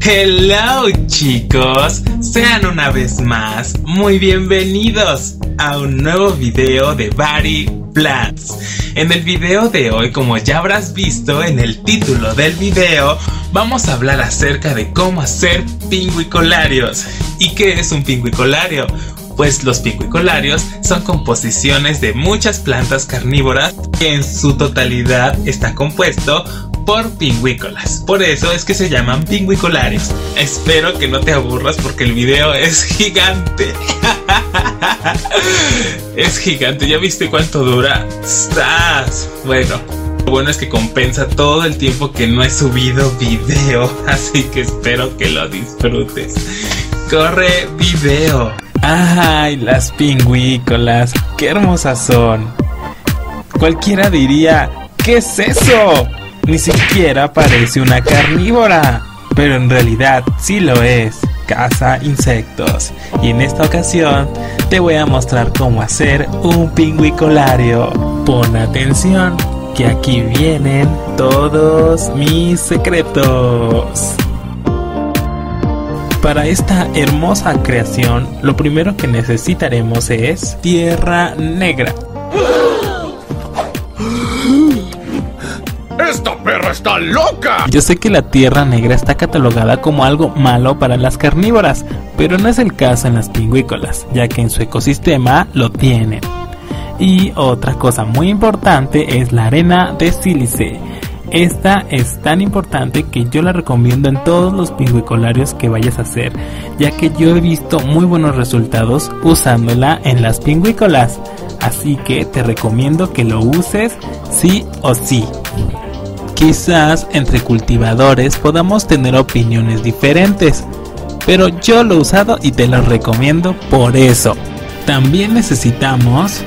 Hello chicos, sean una vez más muy bienvenidos a un nuevo video de Vari Plants. En el video de hoy, como ya habrás visto en el título del video, vamos a hablar acerca de cómo hacer pingüicolarios. ¿Y qué es un pingüicolario? Pues los pingüicolarios son composiciones de muchas plantas carnívoras que en su totalidad está compuesto por pingüícolas. Por eso es que se llaman pingüicolarios. Espero que no te aburras porque el video es gigante. Es gigante, ¿ya viste cuánto dura? ¡Sas! Bueno, lo bueno es que compensa todo el tiempo que no he subido video, así que espero que lo disfrutes. ¡Corre video! ¡Ay, las pingüícolas! ¡Qué hermosas son! Cualquiera diría, ¿qué es eso? Ni siquiera parece una carnívora, pero en realidad sí lo es. Caza insectos. Y en esta ocasión te voy a mostrar cómo hacer un pingüicolario. Pon atención, que aquí vienen todos mis secretos. Para esta hermosa creación, lo primero que necesitaremos es tierra negra. ¡Esta perra está loca! Yo sé que la tierra negra está catalogada como algo malo para las carnívoras, pero no es el caso en las pingüícolas, ya que en su ecosistema lo tienen. Y otra cosa muy importante es la arena de sílice. Esta es tan importante que yo la recomiendo en todos los pingüicolarios que vayas a hacer, ya que yo he visto muy buenos resultados usándola en las pingüícolas. Así que te recomiendo que lo uses sí o sí. Quizás entre cultivadores podamos tener opiniones diferentes, pero yo lo he usado y te lo recomiendo por eso. También necesitamos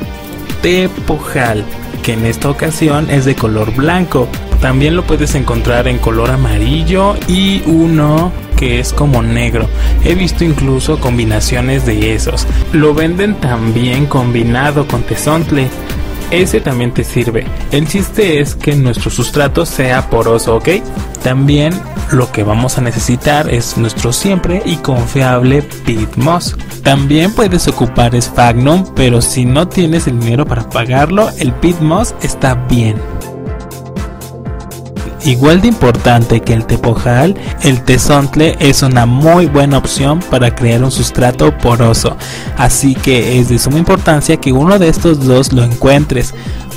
tepojal, que en esta ocasión es de color blanco. También lo puedes encontrar en color amarillo y uno que es como negro. He visto incluso combinaciones de esos. Lo venden también combinado con tezontle. Ese también te sirve. El chiste es que nuestro sustrato sea poroso, ¿ok? También lo que vamos a necesitar es nuestro siempre y confiable peat moss. También puedes ocupar Sphagnum, pero si no tienes el dinero para pagarlo, el peat moss está bien. Igual de importante que el tepojal, el tezontle es una muy buena opción para crear un sustrato poroso, así que es de suma importancia que uno de estos dos lo encuentres,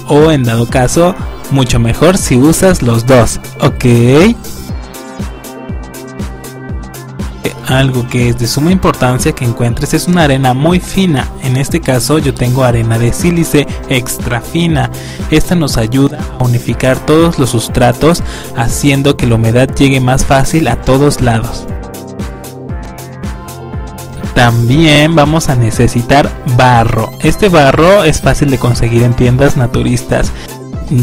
o en dado caso, mucho mejor si usas los dos, ¿ok? Algo que es de suma importancia que encuentres es una arena muy fina. En este caso yo tengo arena de sílice extra fina. Esta nos ayuda a unificar todos los sustratos, haciendo que la humedad llegue más fácil a todos lados. También vamos a necesitar barro. Este barro es fácil de conseguir en tiendas naturistas.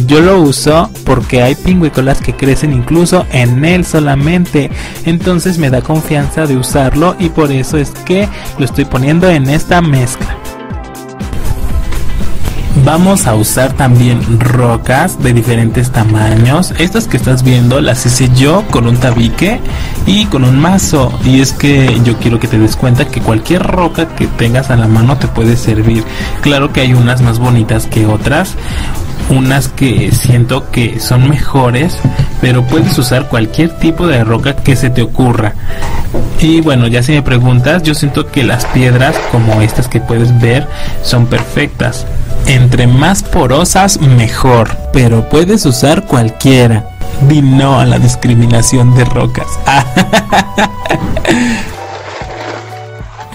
Yo lo uso porque hay pingüícolas que crecen incluso en él solamente, entonces me da confianza de usarlo y por eso es que lo estoy poniendo en esta mezcla. Vamos a usar también rocas de diferentes tamaños. Estas que estás viendo las hice yo con un tabique y con un mazo. Y es que yo quiero que te des cuenta que cualquier roca que tengas a la mano te puede servir. Claro que hay unas más bonitas que otras, unas que siento que son mejores, pero puedes usar cualquier tipo de roca que se te ocurra. Y bueno, ya si me preguntas, yo siento que las piedras como estas que puedes ver son perfectas. Entre más porosas mejor, pero puedes usar cualquiera. Di no a la discriminación de rocas.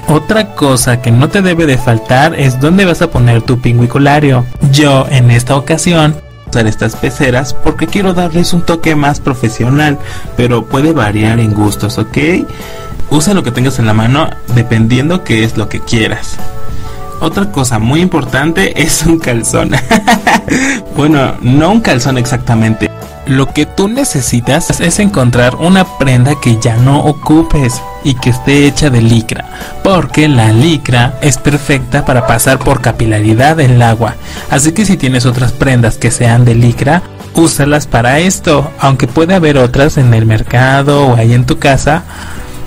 Otra cosa que no te debe de faltar es dónde vas a poner tu pingüicolario. Yo en esta ocasión voy a usar estas peceras porque quiero darles un toque más profesional, pero puede variar en gustos, ¿ok? Usa lo que tengas en la mano dependiendo qué es lo que quieras. Otra cosa muy importante es un calzón. Bueno, no un calzón exactamente, Lo que tú necesitas es encontrar una prenda que ya no ocupes y que esté hecha de licra, porque la licra es perfecta para pasar por capilaridad el agua. Así que si tienes otras prendas que sean de licra, úsalas para esto. Aunque puede haber otras en el mercado o ahí en tu casa,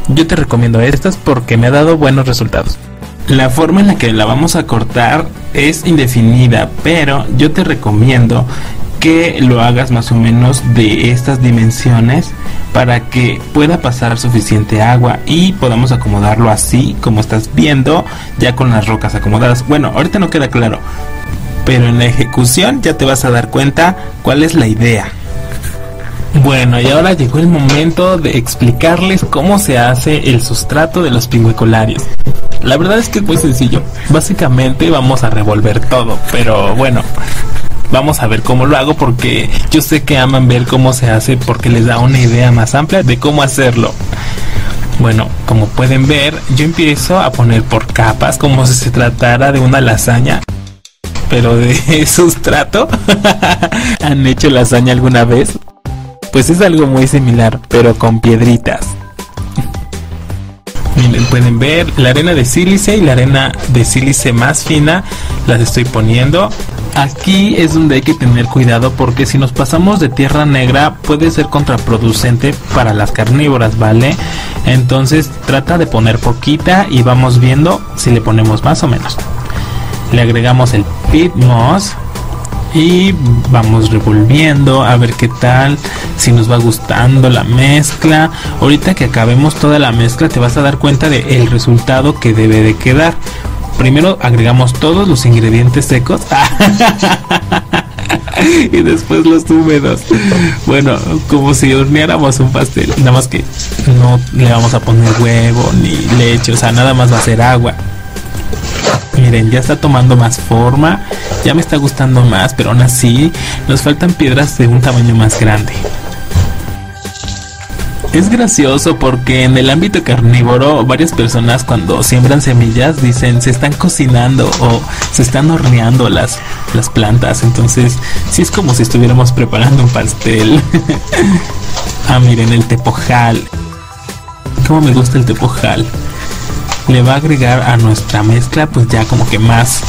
yo te recomiendo estas porque me ha dado buenos resultados. La forma en la que la vamos a cortar es indefinida, pero yo te recomiendo que lo hagas más o menos de estas dimensiones para que pueda pasar suficiente agua y podamos acomodarlo así como estás viendo, ya con las rocas acomodadas. Bueno, ahorita no queda claro, pero en la ejecución ya te vas a dar cuenta cuál es la idea. Bueno, y ahora llegó el momento de explicarles cómo se hace el sustrato de los pingüicolarios. La verdad es que es muy sencillo. Básicamente vamos a revolver todo, pero bueno, vamos a ver cómo lo hago porque yo sé que aman ver cómo se hace porque les da una idea más amplia de cómo hacerlo. Bueno, como pueden ver, yo empiezo a poner por capas como si se tratara de una lasaña, pero de sustrato. ¿Han hecho lasaña alguna vez? Pues es algo muy similar, pero con piedritas. Miren, pueden ver la arena de sílice y la arena de sílice más fina las estoy poniendo. Aquí es donde hay que tener cuidado porque si nos pasamos de tierra negra puede ser contraproducente para las carnívoras, ¿vale? Entonces trata de poner poquita y vamos viendo si le ponemos más o menos. Le agregamos el peat moss y vamos revolviendo a ver qué tal, si nos va gustando la mezcla. Ahorita que acabemos toda la mezcla te vas a dar cuenta de el resultado que debe de quedar. Primero agregamos todos los ingredientes secos y después los húmedos. Bueno, como si horneáramos un pastel, nada más que no le vamos a poner huevo ni leche, o sea, nada más va a ser agua. Miren, ya está tomando más forma, ya me está gustando más, pero aún así nos faltan piedras de un tamaño más grande. Es gracioso porque en el ámbito carnívoro varias personas cuando siembran semillas dicen se están cocinando o se están horneando las plantas, entonces sí es como si estuviéramos preparando un pastel. Ah, miren el tepojal, cómo me gusta el tepojal. Le va a agregar a nuestra mezcla pues ya como que más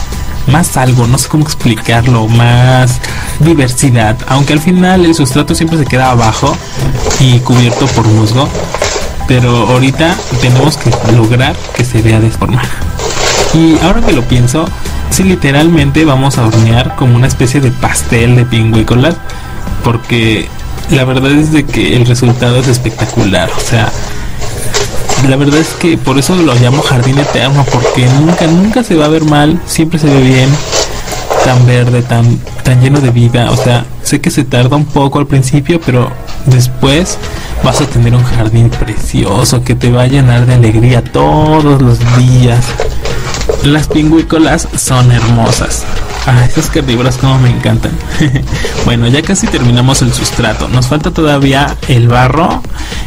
algo, no sé cómo explicarlo, más diversidad, aunque al final el sustrato siempre se queda abajo y cubierto por musgo, pero ahorita tenemos que lograr que se vea de forma. Y ahora que lo pienso, si literalmente vamos a hornear como una especie de pastel de pingüícolas, porque la verdad es de que el resultado es espectacular, o sea, la verdad es que por eso lo llamo jardín eterno, porque nunca se va a ver mal, siempre se ve bien, tan verde, tan lleno de vida. O sea, sé que se tarda un poco al principio, pero después vas a tener un jardín precioso que te va a llenar de alegría todos los días. Las pingüícolas son hermosas. Ah, estas carnívoras como me encantan. Bueno, ya casi terminamos el sustrato. Nos falta todavía el barro.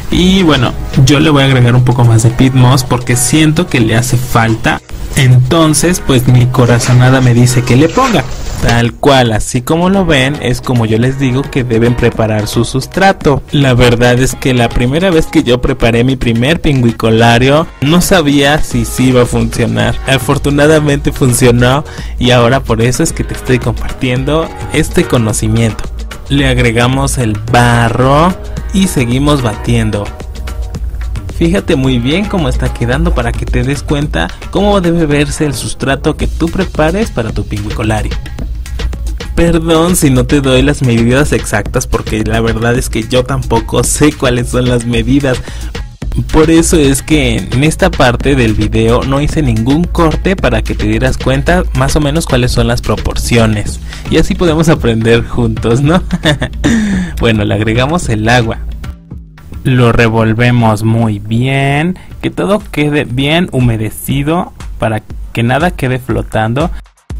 Y bueno, yo le voy a agregar un poco más de peat moss porque siento que le hace falta. Entonces, pues mi corazonada me dice que le ponga. Tal cual, así como lo ven, es como yo les digo que deben preparar su sustrato. La verdad es que la primera vez que yo preparé mi primer pingüicolario, no sabía si sí iba a funcionar. Afortunadamente funcionó y ahora por eso es que te estoy compartiendo este conocimiento. Le agregamos el barro y seguimos batiendo. Fíjate muy bien cómo está quedando para que te des cuenta cómo debe verse el sustrato que tú prepares para tu pingüicolario. Perdón si no te doy las medidas exactas porque la verdad es que yo tampoco sé cuáles son las medidas. Por eso es que en esta parte del video no hice ningún corte para que te dieras cuenta más o menos cuáles son las proporciones. Y así podemos aprender juntos, ¿no? Bueno, le agregamos el agua. Lo revolvemos muy bien, que todo quede bien humedecido para que nada quede flotando.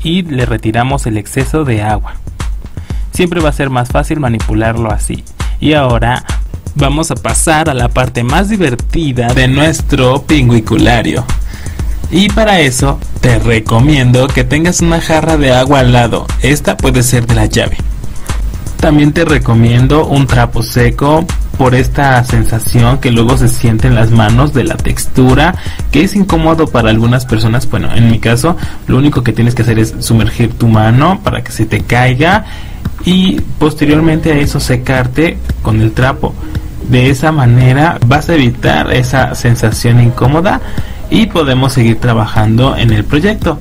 Y le retiramos el exceso de agua. Siempre va a ser más fácil manipularlo así. Y ahora vamos a pasar a la parte más divertida de nuestro pingüiculario. Y para eso te recomiendo que tengas una jarra de agua al lado. Esta puede ser de la llave. También te recomiendo un trapo seco por esta sensación que luego se siente en las manos de la textura, que es incómodo para algunas personas. Bueno, en mi caso, lo único que tienes que hacer es sumergir tu mano para que se te caiga y posteriormente a eso secarte con el trapo. De esa manera vas a evitar esa sensación incómoda y podemos seguir trabajando en el proyecto.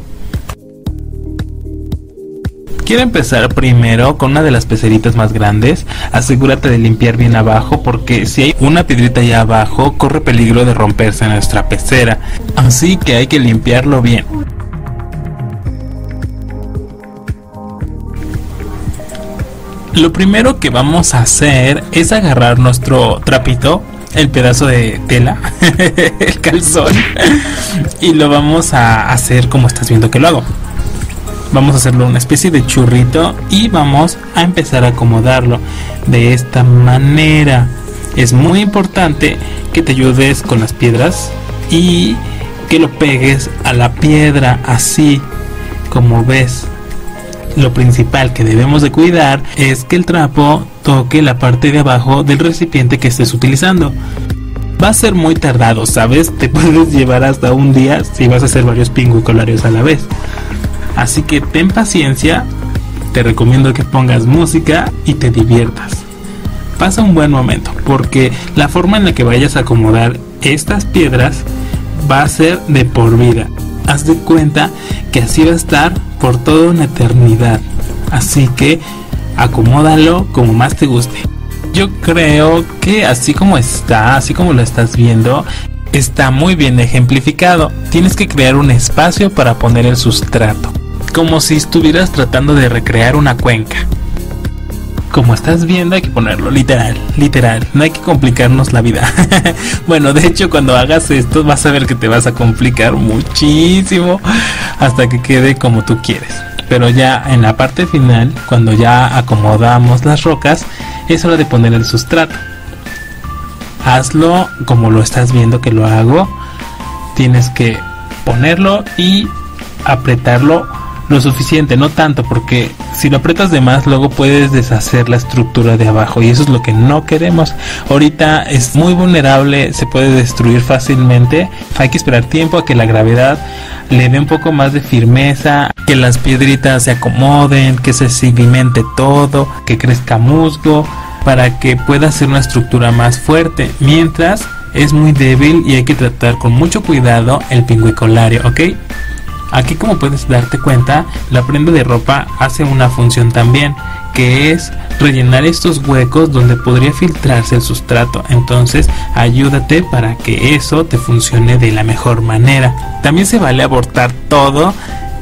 Quiero empezar primero con una de las peceritas más grandes. Asegúrate de limpiar bien abajo, porque si hay una piedrita allá abajo corre peligro de romperse nuestra pecera, así que hay que limpiarlo bien. Lo primero que vamos a hacer es agarrar nuestro trapito, el pedazo de tela, el calzón, y lo vamos a hacer como estás viendo que lo hago. Vamos a hacerlo una especie de churrito y vamos a empezar a acomodarlo de esta manera. Es muy importante que te ayudes con las piedras y que lo pegues a la piedra, así como ves. Lo principal que debemos de cuidar es que el trapo toque la parte de abajo del recipiente que estés utilizando. Va a ser muy tardado, ¿sabes? Te puedes llevar hasta un día si vas a hacer varios pingüicolarios a la vez. Así que ten paciencia, te recomiendo que pongas música y te diviertas. Pasa un buen momento, porque la forma en la que vayas a acomodar estas piedras va a ser de por vida. Haz de cuenta que así va a estar por toda una eternidad. Así que acomódalo como más te guste. Yo creo que así como está, así como lo estás viendo, está muy bien ejemplificado. Tienes que crear un espacio para poner el sustrato, como si estuvieras tratando de recrear una cuenca. Como estás viendo, hay que ponerlo literal, no hay que complicarnos la vida. Bueno, de hecho, cuando hagas esto vas a ver que te vas a complicar muchísimo hasta que quede como tú quieres. Pero ya en la parte final, cuando ya acomodamos las rocas, es hora de poner el sustrato. Hazlo como lo estás viendo que lo hago. Tienes que ponerlo y apretarlo lo suficiente, no tanto, porque si lo aprietas de más luego puedes deshacer la estructura de abajo y eso es lo que no queremos. Ahorita es muy vulnerable, se puede destruir fácilmente. Hay que esperar tiempo a que la gravedad le dé un poco más de firmeza, que las piedritas se acomoden, que se sedimente todo, que crezca musgo, para que pueda ser una estructura más fuerte. Mientras es muy débil y hay que tratar con mucho cuidado el pingüicolario, ¿ok? Aquí, como puedes darte cuenta, la prenda de ropa hace una función también, que es rellenar estos huecos donde podría filtrarse el sustrato. Entonces ayúdate para que eso te funcione de la mejor manera. También se vale abortar todo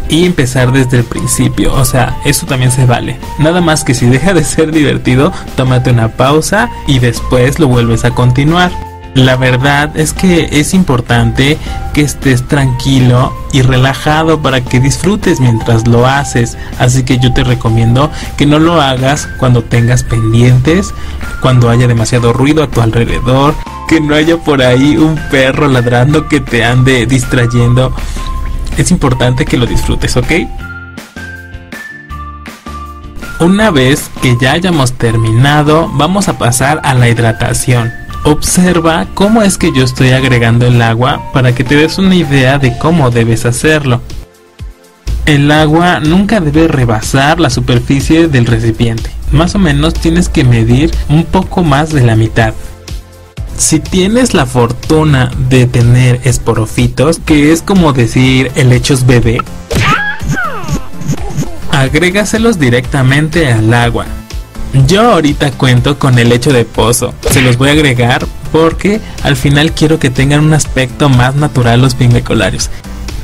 y empezar desde el principio, o sea, eso también se vale. Nada más que si deja de ser divertido, tómate una pausa y después lo vuelves a continuar. La verdad es que es importante que estés tranquilo y relajado para que disfrutes mientras lo haces. Así que yo te recomiendo que no lo hagas cuando tengas pendientes, cuando haya demasiado ruido a tu alrededor, que no haya por ahí un perro ladrando que te ande distrayendo. Es importante que lo disfrutes, ¿ok? Una vez que ya hayamos terminado, vamos a pasar a la hidratación. Observa cómo es que yo estoy agregando el agua para que te des una idea de cómo debes hacerlo. El agua nunca debe rebasar la superficie del recipiente. Más o menos tienes que medir un poco más de la mitad. Si tienes la fortuna de tener esporofitos, que es como decir helechos bebé, agrégaselos directamente al agua. Yo ahorita cuento con helecho de pozo, se los voy a agregar porque al final quiero que tengan un aspecto más natural los pingüicolarios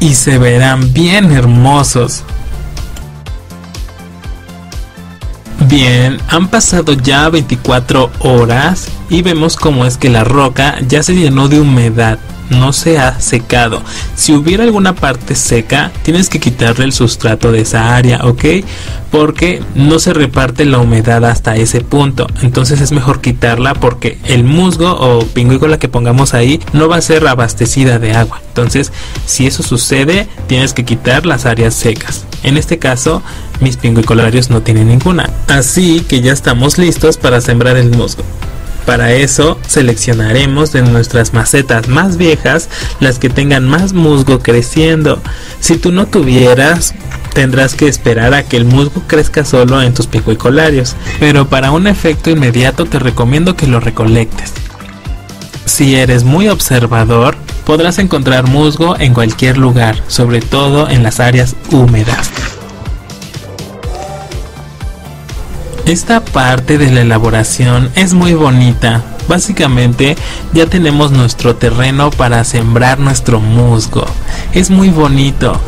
y se verán bien hermosos. Bien, han pasado ya 24 horas y vemos cómo es que la roca ya se llenó de humedad. no se ha secado. Si hubiera alguna parte seca, tienes que quitarle el sustrato de esa área, ¿ok? Porque no se reparte la humedad hasta ese punto. Entonces es mejor quitarla porque el musgo o pingüícola que pongamos ahí no va a ser abastecida de agua. Entonces, si eso sucede, tienes que quitar las áreas secas. En este caso, mis pingüicolarios no tienen ninguna. Así que ya estamos listos para sembrar el musgo. Para eso seleccionaremos de nuestras macetas más viejas las que tengan más musgo creciendo. Si tú no tuvieras, tendrás que esperar a que el musgo crezca solo en tus pingüicolarios, pero para un efecto inmediato te recomiendo que lo recolectes. Si eres muy observador, podrás encontrar musgo en cualquier lugar, sobre todo en las áreas húmedas. Esta parte de la elaboración es muy bonita. Básicamente ya tenemos nuestro terreno para sembrar nuestro musgo. Es muy bonito.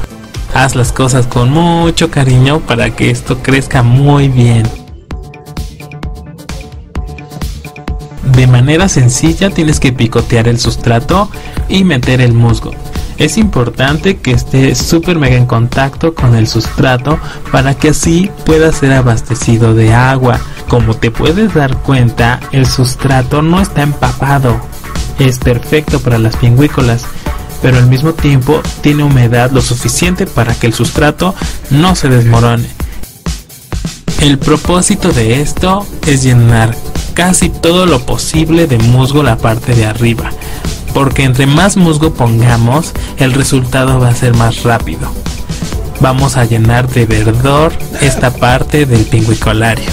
Haz las cosas con mucho cariño para que esto crezca muy bien. De manera sencilla tienes que picotear el sustrato y meter el musgo. Es importante que esté súper mega en contacto con el sustrato para que así pueda ser abastecido de agua. Como te puedes dar cuenta, el sustrato no está empapado. Es perfecto para las pingüícolas, pero al mismo tiempo tiene humedad lo suficiente para que el sustrato no se desmorone. El propósito de esto es llenar casi todo lo posible de musgo la parte de arriba, porque entre más musgo pongamos, el resultado va a ser más rápido. Vamos a llenar de verdor esta parte del pingüicolario.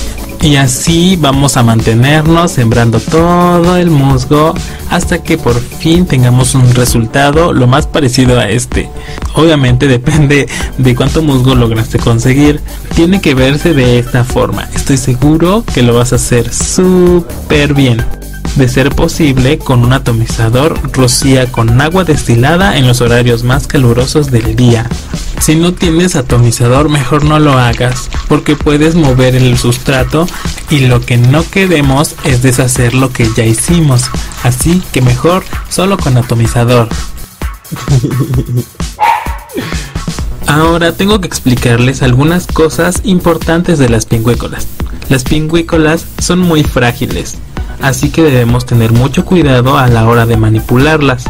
Y así vamos a mantenernos sembrando todo el musgo hasta que por fin tengamos un resultado lo más parecido a este. Obviamente depende de cuánto musgo lograste conseguir. Tiene que verse de esta forma. Estoy seguro que lo vas a hacer súper bien. De ser posible, con un atomizador, rocía con agua destilada en los horarios más calurosos del día. Si no tienes atomizador, mejor no lo hagas, porque puedes mover el sustrato y lo que no queremos es deshacer lo que ya hicimos. Así que mejor solo con atomizador. Ahora tengo que explicarles algunas cosas importantes de las pingüícolas. Las pingüícolas son muy frágiles, así que debemos tener mucho cuidado a la hora de manipularlas.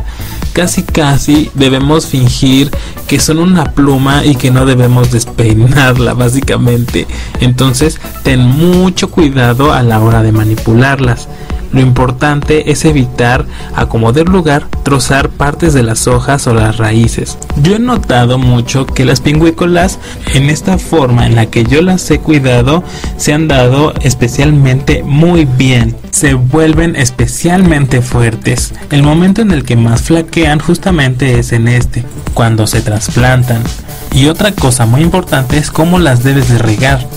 Casi debemos fingir que son una pluma y que no debemos despeinarla básicamente. Entonces ten mucho cuidado a la hora de manipularlas. Lo importante es evitar, a como dé lugar, trozar partes de las hojas o las raíces. Yo he notado mucho que las pingüícolas, en esta forma en la que yo las he cuidado, se han dado especialmente muy bien. Se vuelven especialmente fuertes. El momento en el que más flaquean justamente es en este, cuando se trasplantan. Y otra cosa muy importante es cómo las debes de regar.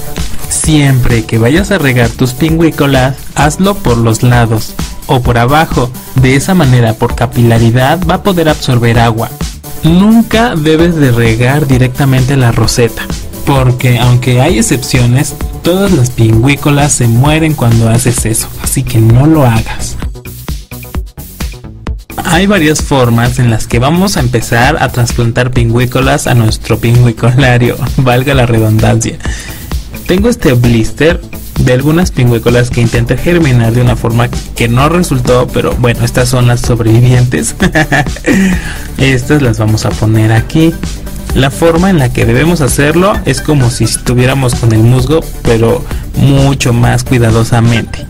Siempre que vayas a regar tus pingüícolas, hazlo por los lados o por abajo. De esa manera, por capilaridad, va a poder absorber agua. Nunca debes de regar directamente la roseta, porque aunque hay excepciones, todas las pingüícolas se mueren cuando haces eso, así que no lo hagas. Hay varias formas en las que vamos a empezar a trasplantar pingüícolas a nuestro pingüicolario, valga la redundancia. Tengo este blister de algunas pingüícolas que intenté germinar de una forma que no resultó, pero bueno, estas son las sobrevivientes. Estas las vamos a poner aquí. La forma en la que debemos hacerlo es como si estuviéramos con el musgo, pero mucho más cuidadosamente.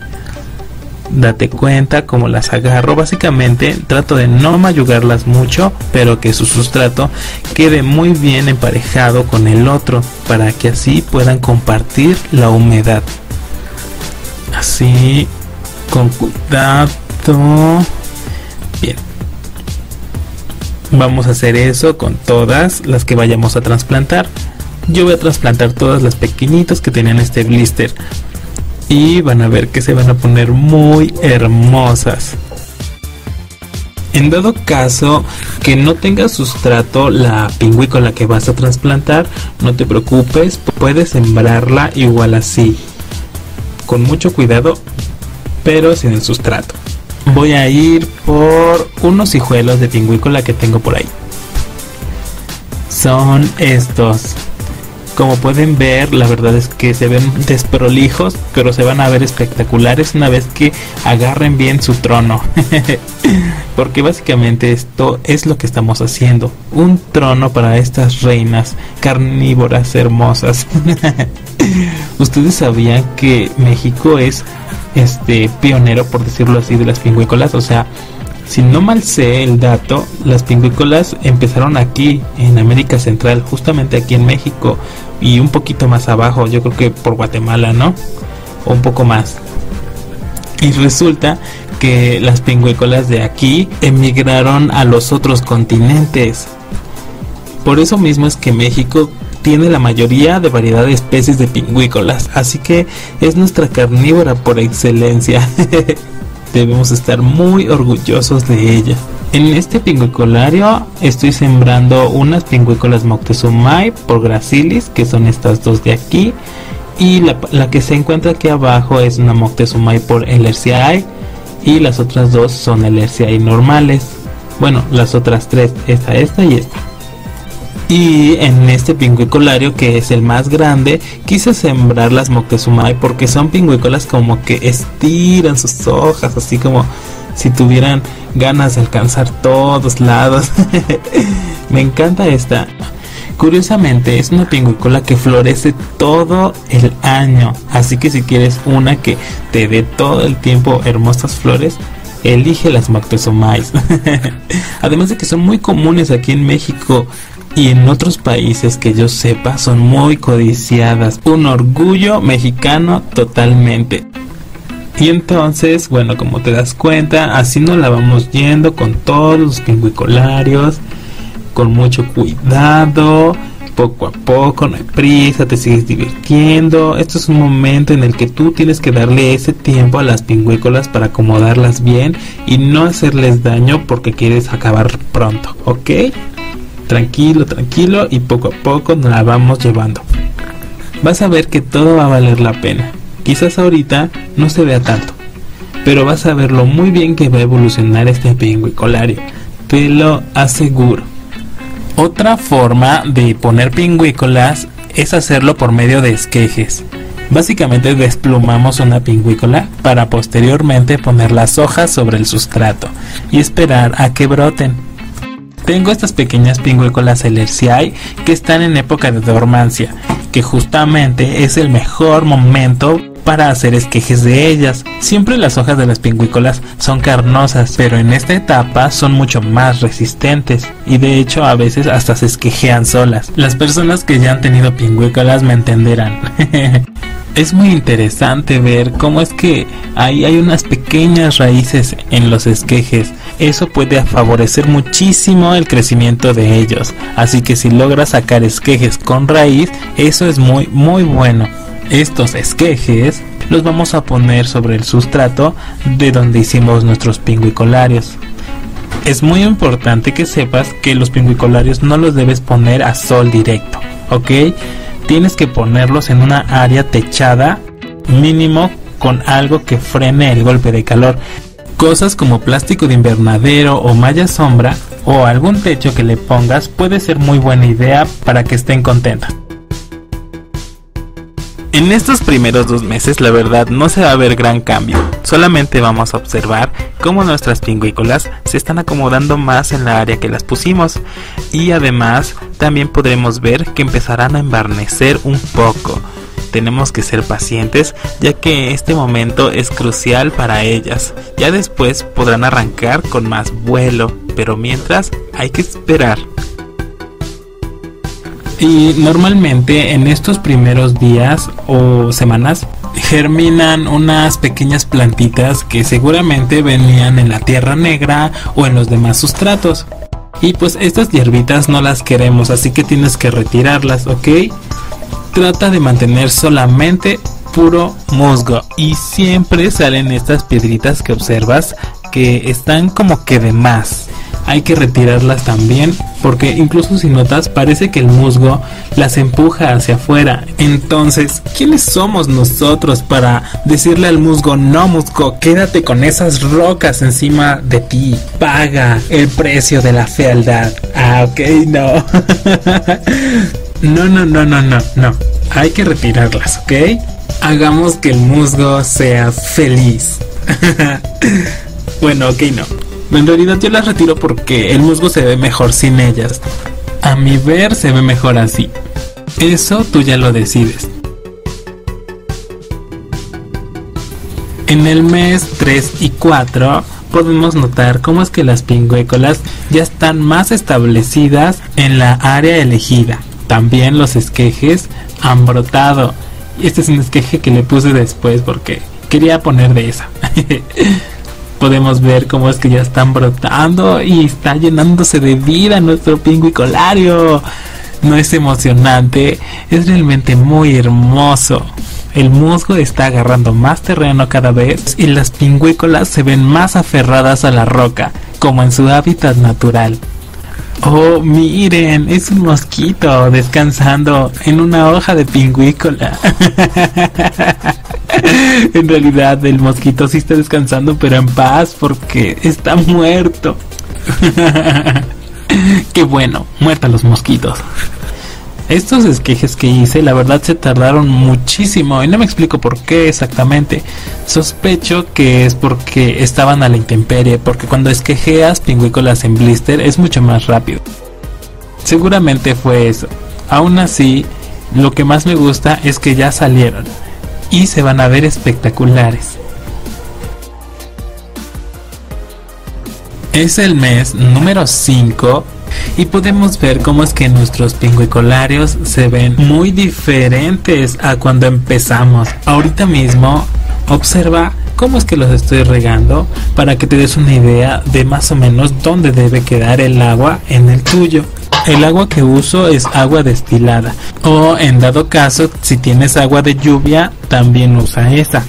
Date cuenta cómo las agarro. Básicamente trato de no mayugarlas mucho, pero que su sustrato quede muy bien emparejado con el otro, para que así puedan compartir la humedad. Así, con cuidado. Bien, vamos a hacer eso con todas las que vayamos a trasplantar. Yo voy a trasplantar todas las pequeñitas que tenían este blister, y van a ver que se van a poner muy hermosas. En dado caso que no tenga sustrato la pingüícola que vas a trasplantar, no te preocupes, puedes sembrarla igual así, con mucho cuidado, pero sin el sustrato. voy a ir por unos hijuelos de pingüícola que tengo por ahí. Son estos. Como pueden ver, la verdad es que se ven desprolijos, pero se van a ver espectaculares una vez que agarren bien su trono. Porque básicamente esto es lo que estamos haciendo. Un trono para estas reinas carnívoras hermosas. ¿Ustedes sabían que México es pionero, por decirlo así, de las pingüícolas? O sea, si no mal sé el dato, las pingüícolas empezaron aquí en América Central, justamente aquí en México, y un poquito más abajo, yo creo que por Guatemala, ¿no? O un poco más. Y resulta que las pingüícolas de aquí emigraron a los otros continentes. Por eso mismo es que México tiene la mayoría de variedad de especies de pingüícolas, así que es nuestra carnívora por excelencia. Debemos estar muy orgullosos de ella. En este pingüicolario estoy sembrando unas pingüícolas Muctezumae por Gracilis, que son estas dos de aquí, y la que se encuentra aquí abajo es una Muctezumae por ehlersiae, y las otras dos son ehlersiae normales. Bueno, las otras tres, esta y esta. Y en este pingüicolario, que es el más grande, quise sembrar las Muctezumae porque son pingüícolas como que estiran sus hojas, así como si tuvieran ganas de alcanzar todos lados. Me encanta esta. Curiosamente es una pingüícola que florece todo el año, así que si quieres una que te dé todo el tiempo hermosas flores, elige las Muctezumae. Además de que son muy comunes aquí en México. Y en otros países que yo sepa son muy codiciadas. Un orgullo mexicano totalmente. Y entonces, bueno, como te das cuenta, así nos la vamos yendo con todos los pingüicolarios. Con mucho cuidado, poco a poco, no hay prisa, te sigues divirtiendo. Esto es un momento en el que tú tienes que darle ese tiempo a las pingüícolas para acomodarlas bien y no hacerles daño porque quieres acabar pronto, ¿ok? Tranquilo, tranquilo, y poco a poco nos la vamos llevando. Vas a ver que todo va a valer la pena. Quizás ahorita no se vea tanto, pero vas a ver lo muy bien que va a evolucionar este pingüicolario. Te lo aseguro. Otra forma de poner pingüícolas es hacerlo por medio de esquejes. Básicamente desplumamos una pingüícola para posteriormente poner las hojas sobre el sustrato y esperar a que broten. Tengo estas pequeñas pingüícolas ehlersiae que están en época de dormancia, que justamente es el mejor momento para hacer esquejes de ellas. Siempre las hojas de las pingüícolas son carnosas, pero en esta etapa son mucho más resistentes y de hecho a veces hasta se esquejean solas. Las personas que ya han tenido pingüícolas me entenderán. Es muy interesante ver cómo es que ahí hay unas pequeñas raíces en los esquejes. Eso puede favorecer muchísimo el crecimiento de ellos. Así que si logras sacar esquejes con raíz, eso es muy muy bueno. Estos esquejes los vamos a poner sobre el sustrato de donde hicimos nuestros pingüicolarios. Es muy importante que sepas que los pingüicolarios no los debes poner a sol directo, ¿ok? Tienes que ponerlos en una área techada, mínimo con algo que frene el golpe de calor. Cosas como plástico de invernadero o malla sombra o algún techo que le pongas puede ser muy buena idea para que estén contentas. En estos primeros 2 meses la verdad no se va a ver gran cambio, solamente vamos a observar cómo nuestras pingüícolas se están acomodando más en la área que las pusimos, y además también podremos ver que empezarán a embarnecer un poco. Tenemos que ser pacientes ya que este momento es crucial para ellas, ya después podrán arrancar con más vuelo, pero mientras hay que esperar. Y normalmente en estos primeros días o semanas germinan unas pequeñas plantitas que seguramente venían en la tierra negra o en los demás sustratos. Y pues estas hierbitas no las queremos, así que tienes que retirarlas, ¿ok? Trata de mantener solamente puro musgo. Y siempre salen estas piedritas que observas que están como que de más. hay que retirarlas también, porque incluso si notas parece que el musgo las empuja hacia afuera. Entonces, ¿quiénes somos nosotros para decirle al musgo: no, musgo, quédate con esas rocas encima de ti, paga el precio de la fealdad? Ah, ok, no. No, hay que retirarlas, ¿ok? Hagamos que el musgo sea feliz. Bueno, ok, no. En realidad yo las retiro porque el musgo se ve mejor sin ellas. A mi ver, se ve mejor así. Eso tú ya lo decides. En el mes 3 y 4 podemos notar cómo es que las pingüícolas ya están más establecidas en la área elegida. También los esquejes han brotado. Este es un esqueje que le puse después porque quería poner de esa. Podemos ver cómo es que ya están brotando y está llenándose de vida nuestro pingüicolario. No es emocionante, es realmente muy hermoso. El musgo está agarrando más terreno cada vez y las pingüícolas se ven más aferradas a la roca, como en su hábitat natural. Oh, miren, es un mosquito descansando en una hoja de pingüícola. En realidad el mosquito sí está descansando, pero en paz, porque está muerto. Qué bueno, muerta los mosquitos. Estos esquejes que hice, la verdad, se tardaron muchísimo y no me explico por qué exactamente. Sospecho que es porque estaban a la intemperie, porque cuando esquejeas pingüícolas en blister es mucho más rápido. Seguramente fue eso. Aún así, lo que más me gusta es que ya salieron y se van a ver espectaculares. Es el mes número 5. Y podemos ver cómo es que nuestros pingüicolarios se ven muy diferentes a cuando empezamos. Ahorita mismo observa cómo es que los estoy regando para que te des una idea de más o menos dónde debe quedar el agua en el tuyo. El agua que uso es agua destilada, o en dado caso, si tienes agua de lluvia, también usa esa.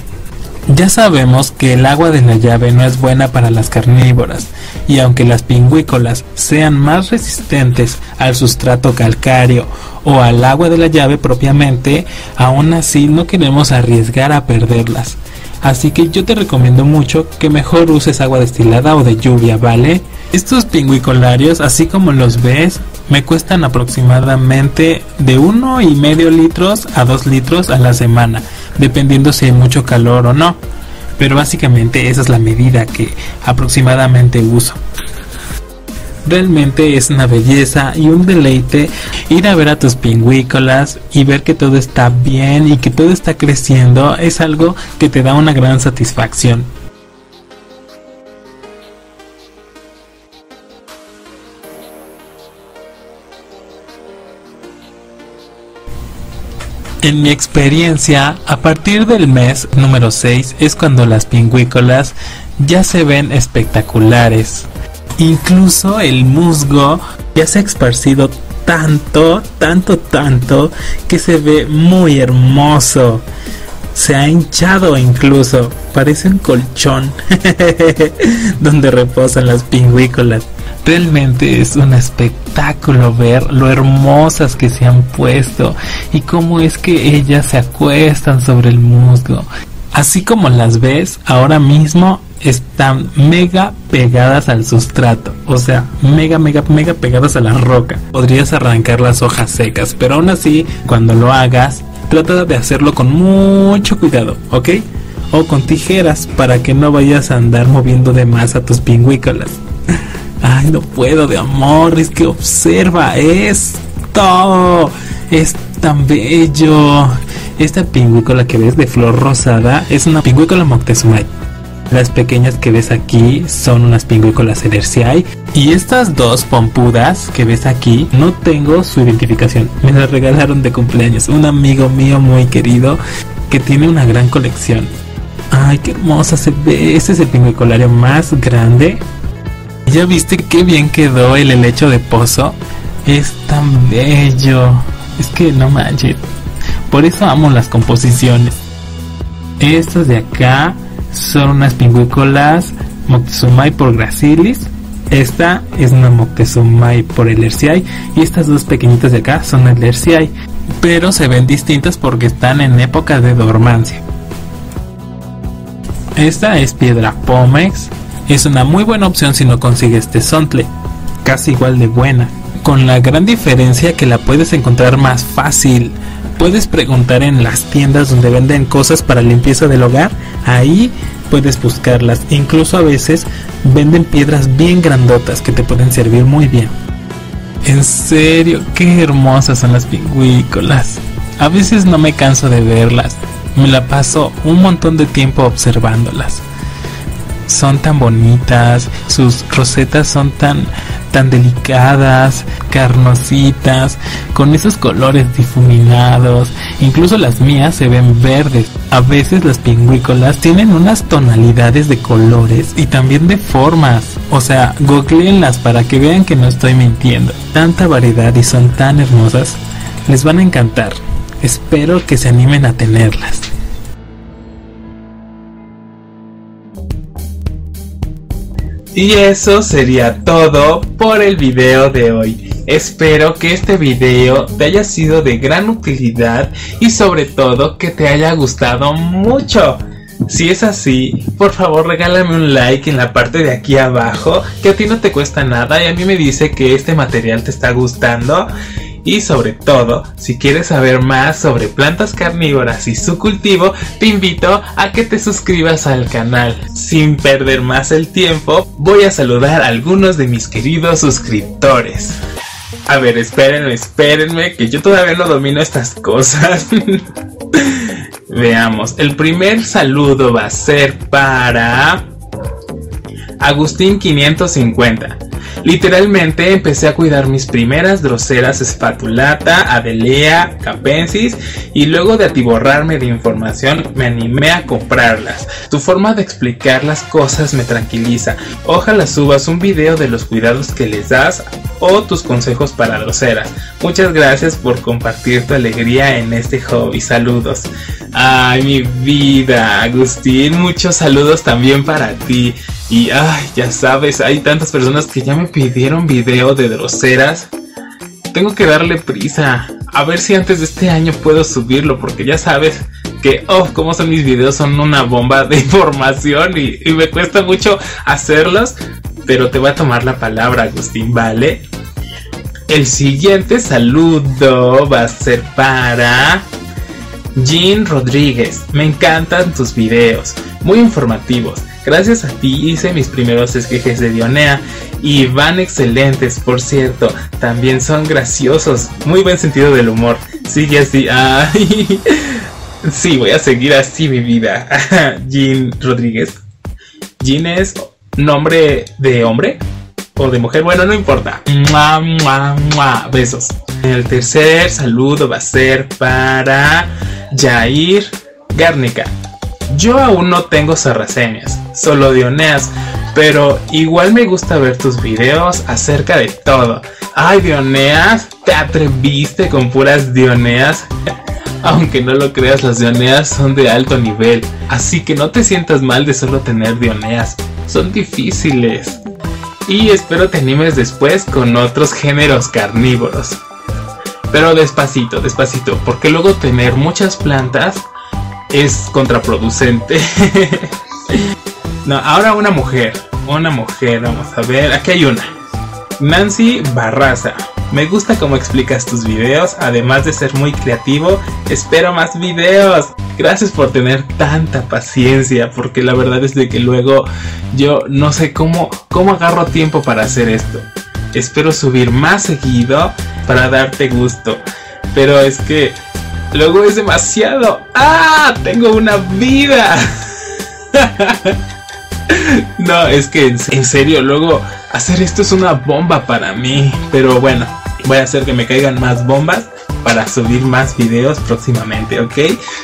Ya sabemos que el agua de la llave no es buena para las carnívoras, y aunque las pingüícolas sean más resistentes al sustrato calcáreo o al agua de la llave propiamente, aún así no queremos arriesgar a perderlas. Así que yo te recomiendo mucho que mejor uses agua destilada o de lluvia, ¿vale? Estos pingüicolarios, así como los ves, me cuestan aproximadamente de 1,5 litros a 2 litros a la semana, dependiendo si hay mucho calor o no. Pero básicamente esa es la medida que aproximadamente uso. Realmente es una belleza y un deleite ir a ver a tus pingüícolas y ver que todo está bien y que todo está creciendo. Es algo que te da una gran satisfacción. En mi experiencia, a partir del mes número 6 es cuando las pingüícolas ya se ven espectaculares. Incluso el musgo ya se ha esparcido tanto que se ve muy hermoso. Se ha hinchado incluso, parece un colchón donde reposan las pingüícolas. Realmente es un espectáculo ver lo hermosas que se han puesto y cómo es que ellas se acuestan sobre el musgo. Así como las ves, ahora mismo están mega pegadas al sustrato, o sea, mega pegadas a la roca. Podrías arrancar las hojas secas, pero aún así, cuando lo hagas, trata de hacerlo con mucho cuidado, ¿ok? O con tijeras para que no vayas a andar moviendo de más a tus pingüícolas. Ay, no puedo de amor, es que observa esto, es tan bello. Esta pingüícola que ves de flor rosada es una pingüícola Muctezumae. Las pequeñas que ves aquí son unas pingüícolas ehlersiae, y estas dos pompudas que ves aquí, no tengo su identificación, me las regalaron de cumpleaños un amigo mío muy querido que tiene una gran colección. Ay, qué hermosa se ve. Este es el pingüicolario más grande. ¿Ya viste qué bien quedó el helecho de pozo? Es tan bello. Es que no manches. Por eso amo las composiciones. Estas de acá son unas pingüícolas Muctezumae por Gracilis. Esta es una Muctezumae por ehlersiae y estas dos pequeñitas de acá son ehlersiae, pero se ven distintas porque están en época de dormancia. Esta es piedra pómex, es una muy buena opción si no consigues tezontle, casi igual de buena, con la gran diferencia que la puedes encontrar más fácil. Puedes preguntar en las tiendas donde venden cosas para limpieza del hogar, ahí puedes buscarlas, incluso a veces venden piedras bien grandotas que te pueden servir muy bien. En serio, qué hermosas son las pingüícolas, a veces no me canso de verlas, me la paso un montón de tiempo observándolas. Son tan bonitas, sus rosetas son tan delicadas, carnositas, con esos colores difuminados, incluso las mías se ven verdes. A veces las pingüícolas tienen unas tonalidades de colores y también de formas, o sea, googleenlas para que vean que no estoy mintiendo. Tanta variedad y son tan hermosas, les van a encantar, espero que se animen a tenerlas. Y eso sería todo por el video de hoy. Espero que este video te haya sido de gran utilidad y sobre todo que te haya gustado mucho. Si es así, por favor regálame un like en la parte de aquí abajo, que a ti no te cuesta nada y a mí me dice que este material te está gustando. Y sobre todo, si quieres saber más sobre plantas carnívoras y su cultivo, te invito a que te suscribas al canal. Sin perder más el tiempo, voy a saludar a algunos de mis queridos suscriptores. A ver, espérenme, que yo todavía no domino estas cosas. Veamos, el primer saludo va a ser para Agustín 550. Literalmente empecé a cuidar mis primeras droseras espatulata, adelea, capensis y luego de atiborrarme de información me animé a comprarlas. Tu forma de explicar las cosas me tranquiliza. Ojalá subas un video de los cuidados que les das o tus consejos para droseras. Muchas gracias por compartir tu alegría en este hobby. Saludos. Ay, mi vida, Agustín, muchos saludos también para ti. Y ay, ya sabes, hay tantas personas que ya me pidieron video de droseras. Tengo que darle prisa, a ver si antes de este año puedo subirlo, porque ya sabes que, oh, como son mis videos, son una bomba de información y me cuesta mucho hacerlos. Pero te voy a tomar la palabra, Agustín, ¿vale? El siguiente saludo va a ser para Jean Rodríguez. Me encantan tus videos, muy informativos. Gracias a ti hice mis primeros esquejes de Dionea y van excelentes, por cierto. También son graciosos, muy buen sentido del humor. Sigue así. Ay, sí, voy a seguir así, mi vida. Jean Rodríguez. Jean es nombre de hombre o de mujer, bueno, no importa. Mua, mua, mua. Besos. El tercer saludo va a ser para Jair Garnica. Yo aún no tengo sarracenias, solo dioneas, pero igual me gusta ver tus videos acerca de todo. ¡Ay, dioneas! ¿Te atreviste con puras dioneas? Aunque no lo creas, las dioneas son de alto nivel, así que no te sientas mal de solo tener dioneas, son difíciles. Y espero te animes después con otros géneros carnívoros. Pero despacito, despacito, porque luego tener muchas plantas es contraproducente. No, ahora una mujer, vamos a ver, aquí hay una. Nancy Barraza. Me gusta cómo explicas tus videos, además de ser muy creativo. Espero más videos. Gracias por tener tanta paciencia, porque la verdad es de que luego yo no sé cómo agarro tiempo para hacer esto. Espero subir más seguido para darte gusto, pero es que luego es demasiado. ¡Ah! ¡Tengo una vida! No, es que en serio, luego hacer esto es una bomba para mí. Pero bueno, voy a hacer que me caigan más bombas para subir más videos próximamente, ¿ok?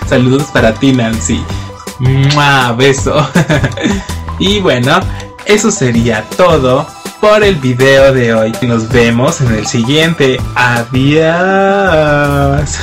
Saludos para ti, Nancy. ¡Mua! Beso. Y bueno, eso sería todo por el video de hoy. Nos vemos en el siguiente. Adiós.